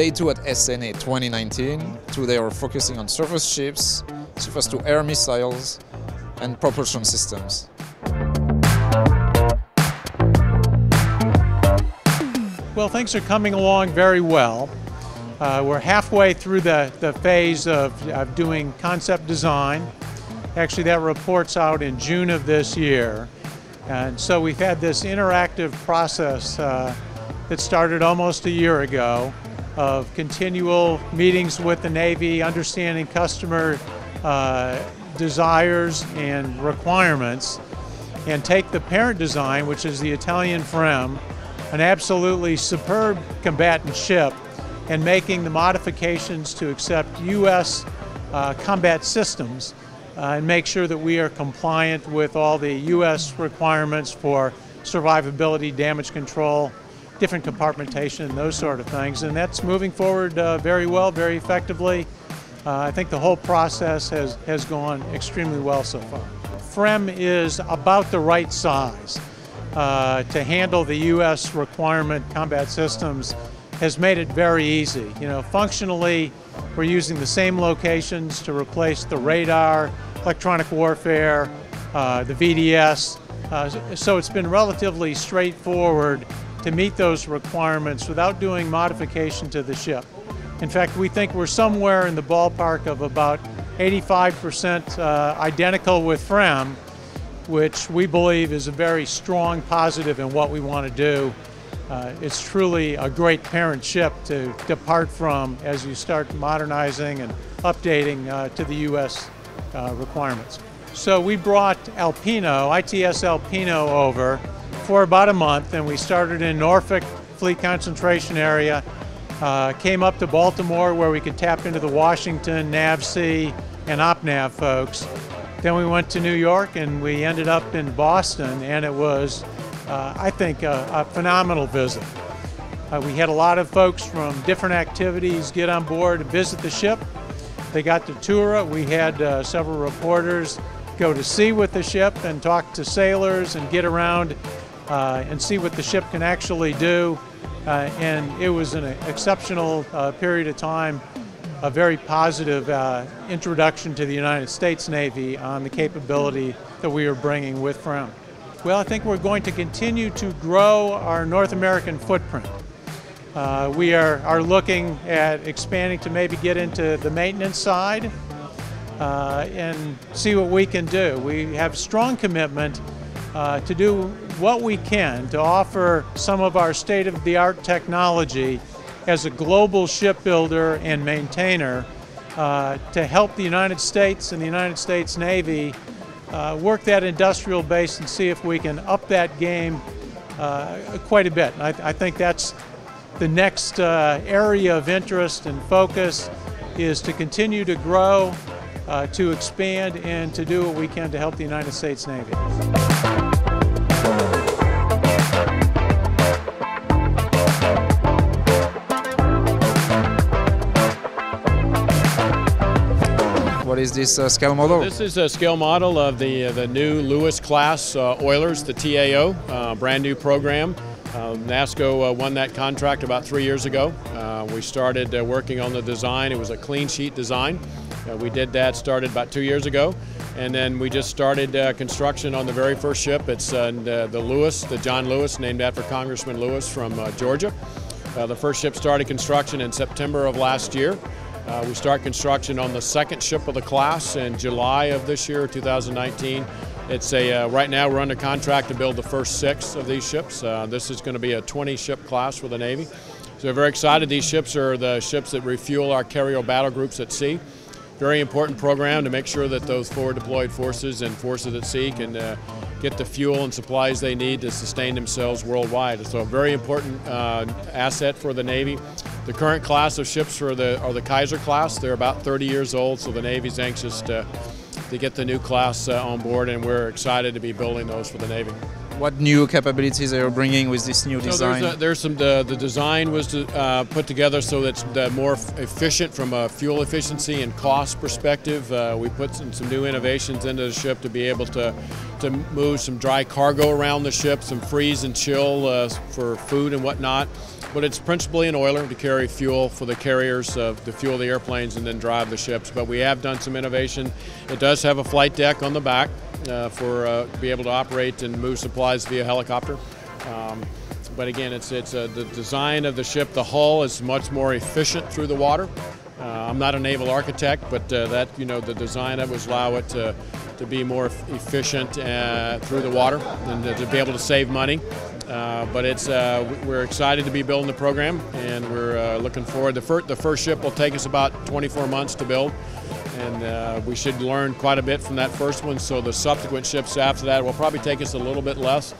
They too at SNA 2019, today are focusing on surface ships, surface-to-air missiles, and propulsion systems. Well, things are coming along very well. We're halfway through the phase of doing concept design. Actually, that report's out in June of this year. And so we've had this interactive process that started almost a year ago of continual meetings with the Navy, understanding customer desires and requirements, and take the parent design, which is the Italian FREMM, an absolutely superb combatant ship, and making the modifications to accept U.S. combat systems and make sure that we are compliant with all the U.S. requirements for survivability, damage control, different compartmentation, those sort of things. And that's moving forward very well, very effectively. I think the whole process has gone extremely well so far. FREMM is about the right size to handle the U.S. requirement. Combat systems has made it very easy. You know, functionally, we're using the same locations to replace the radar, electronic warfare, the VDS. So it's been relatively straightforward to meet those requirements without doing modification to the ship. In fact, we think we're somewhere in the ballpark of about 85% identical with FREMM, which we believe is a very strong positive in what we want to do. It's truly a great parent ship to depart from as you start modernizing and updating to the U.S. Requirements. So we brought Alpino, ITS Alpino, over for about a month, and we started in Norfolk Fleet Concentration Area, came up to Baltimore where we could tap into the Washington, NAVC, and OPNAV folks. Then we went to New York and we ended up in Boston, and it was, I think, a phenomenal visit. We had a lot of folks from different activities get on board and visit the ship. They got to tour it. We had several reporters go to sea with the ship and talk to sailors and get around and see what the ship can actually do. And it was an exceptional period of time, a very positive introduction to the United States Navy on the capability that we are bringing with FREMM. Well, I think we're going to continue to grow our North American footprint. We are looking at expanding to maybe get into the maintenance side and see what we can do. We have strong commitment to do what we can to offer some of our state-of-the-art technology as a global shipbuilder and maintainer to help the United States and the United States Navy work that industrial base and see if we can up that game quite a bit. And I think that's the next area of interest and focus, is to continue to grow, to expand, and to do what we can to help the United States Navy. What is this scale model? This is a scale model of the new Lewis class oilers, the TAO, brand new program. NASSCO won that contract about 3 years ago. We started working on the design. It was a clean sheet design. We did that, started about 2 years ago. And then we just started construction on the very first ship. It's the Lewis, the John Lewis, named after Congressman Lewis from Georgia. The first ship started construction in September of last year. We start construction on the second ship of the class in July of this year, 2019. It's right now we're under contract to build the first 6 of these ships. This is going to be a 20-ship class for the Navy. So we're very excited. These ships are the ships that refuel our carrier battle groups at sea. Very important program to make sure that those forward deployed forces and forces at sea can get the fuel and supplies they need to sustain themselves worldwide. So a very important asset for the Navy. The current class of ships are the Kaiser class. They're about 30 years old, so the Navy's anxious to get the new class on board, and we're excited to be building those for the Navy. What new capabilities are you bringing with this new design? So the design was put together so that's more efficient from a fuel efficiency and cost perspective. We put some new innovations into the ship to be able to move some dry cargo around the ship, some freeze and chill for food and whatnot. But it's principally an oiler to carry fuel for the carriers, to fuel the airplanes and then drive the ships. But we have done some innovation. It does have a flight deck on the back to be able to operate and move supplies via helicopter. But again, it's the design of the ship. The hull is much more efficient through the water. I'm not a naval architect, but the design of it would allow it to be more efficient through the water and to be able to save money. But we're excited to be building the program, and we're looking forward. The first ship will take us about 24 months to build, and we should learn quite a bit from that first one. So the subsequent ships after that will probably take us a little bit less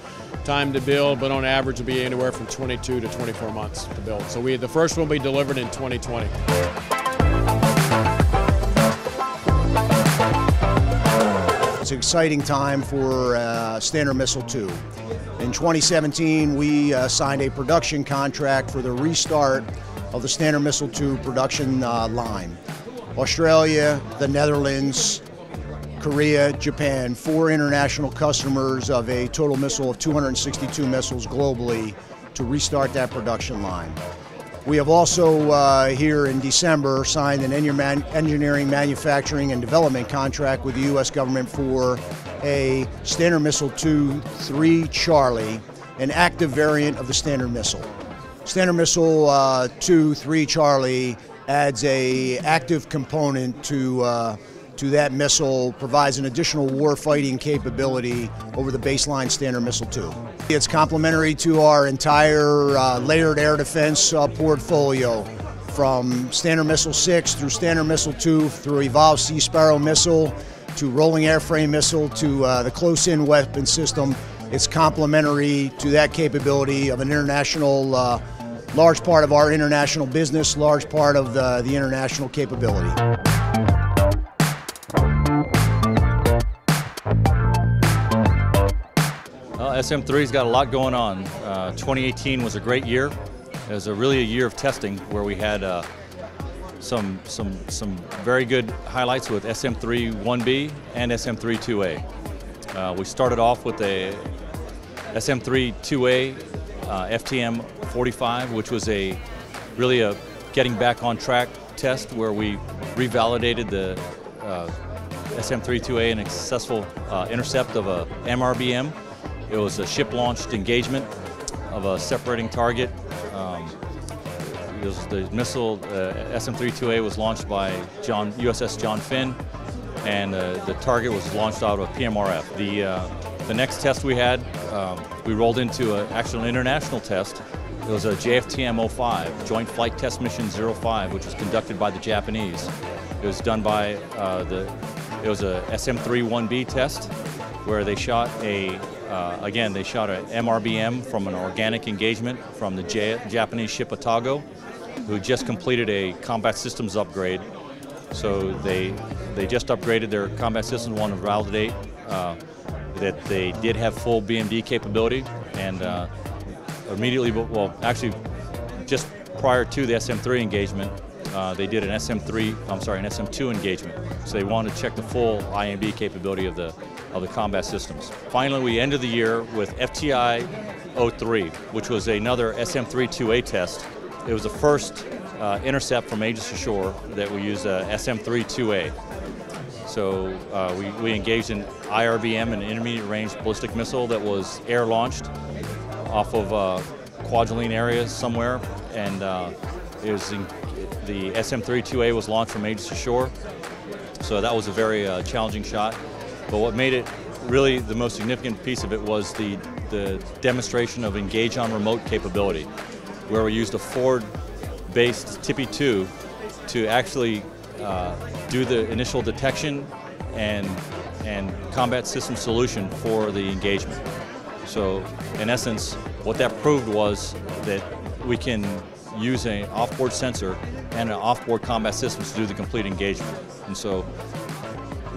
time to build, but on average, it'll be anywhere from 22 to 24 months to build. So the first one will be delivered in 2020. It's an exciting time for Standard Missile 2. In 2017, we signed a production contract for the restart of the Standard Missile 2 production line. Australia, the Netherlands, Korea, Japan, 4 international customers of a total missile of 262 missiles globally to restart that production line. We have also here in December signed an engineering, manufacturing, and development contract with the U.S. government for a Standard Missile 2-3 Charlie, an active variant of the Standard Missile. Standard Missile 2-3 Charlie adds a active component to that missile, provides an additional war-fighting capability over the baseline Standard Missile 2. It's complementary to our entire layered air defense portfolio, from Standard Missile 6 through Standard Missile 2 through Evolved Sea Sparrow Missile to Rolling Airframe Missile to the close-in weapon system. It's complementary to that capability of an international, large part of our international business, large part of the international capability. SM-3's got a lot going on. 2018 was a great year. It was really a year of testing where we had some very good highlights with SM-3-1B and SM-3-2A. We started off with a SM-3-2A FTM-45, which was really a getting back on track test where we revalidated the SM-3-2A and a successful intercept of a MRBM. It was a ship-launched engagement of a separating target. The missile SM-3-2A was launched by USS John Finn, and the target was launched out of PMRF. The next test we had, we rolled into an actual international test. It was a JFTM-05, Joint Flight Test Mission 05, which was conducted by the Japanese. It was done by it was a SM-3-1B test where they shot an MRBM from an organic engagement from the Japanese ship Atago, who just completed a combat systems upgrade. So they just upgraded their combat systems, wanted to validate that they did have full BMD capability. And just prior to the SM-3 engagement, they did an SM-2 engagement. So they wanted to check the full IMB capability of the combat systems. Finally, we ended the year with FTI-03, which was another SM-3-2A test. It was the first intercept from Aegis Ashore that we used SM-3-2A. So we engaged in IRBM, an intermediate range ballistic missile that was air launched off of Kwajalein area somewhere, and the SM-3-2A was launched from Aegis Ashore. So that was a very challenging shot. But what made it really the most significant piece of it was the demonstration of engage on remote capability, where we used a Ford-based Tippy-2 to actually do the initial detection and combat system solution for the engagement. So in essence, what that proved was that we can use an off-board sensor and an off-board combat system to do the complete engagement. And so,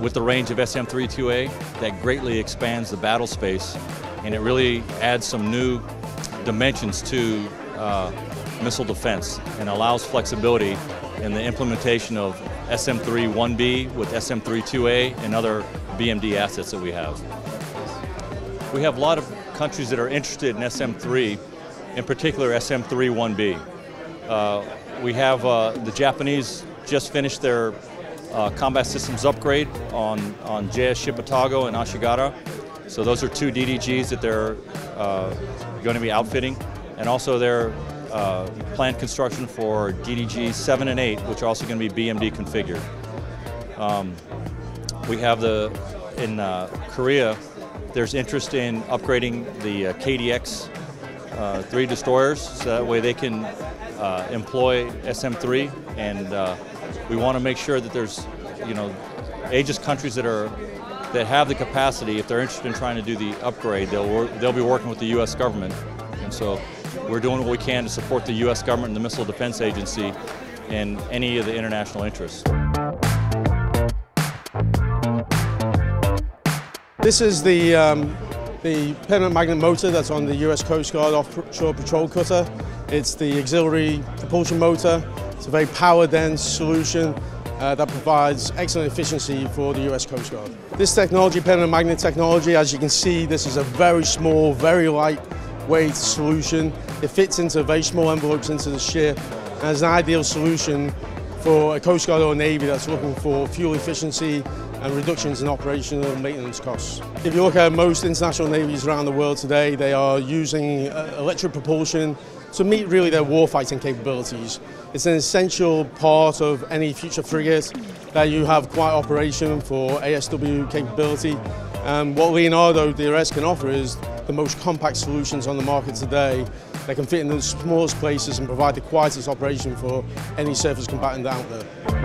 with the range of SM-3-2A, that greatly expands the battle space and it really adds some new dimensions to missile defense and allows flexibility in the implementation of SM-3 1B with SM-3 2A and other BMD assets that we have. We have a lot of countries that are interested in SM-3, in particular SM-3 1B. We have the Japanese just finished their combat systems upgrade on JS ship Atago and Ashigara. So those are two DDGs that they're going to be outfitting, and also their planned construction for DDG 7 and 8, which are also going to be BMD configured. We have in Korea, there's interest in upgrading the KDX 3 destroyers, so that way they can employ SM-3, and we want to make sure that there's, you know, Aegis countries that have the capacity. If they're interested in trying to do the upgrade, they'll be working with the U.S. government, and so we're doing what we can to support the U.S. government and the Missile Defense Agency and any of the international interests. This is the permanent magnet motor that's on the U.S. Coast Guard offshore patrol cutter. It's the auxiliary propulsion motor. It's a very power-dense solution that provides excellent efficiency for the U.S. Coast Guard. This technology, permanent magnet technology, as you can see, this is a very small, very lightweight solution. It fits into very small envelopes into the ship, and is an ideal solution for a Coast Guard or Navy that's looking for fuel efficiency and reductions in operational and maintenance costs. If you look at most international navies around the world today, they are using electric propulsion to meet really their warfighting capabilities. It's an essential part of any future frigate that you have quite operation for ASW capability. And what Leonardo DRS can offer is the most compact solutions on the market today that can fit in the smallest places and provide the quietest operation for any surface combatant out there.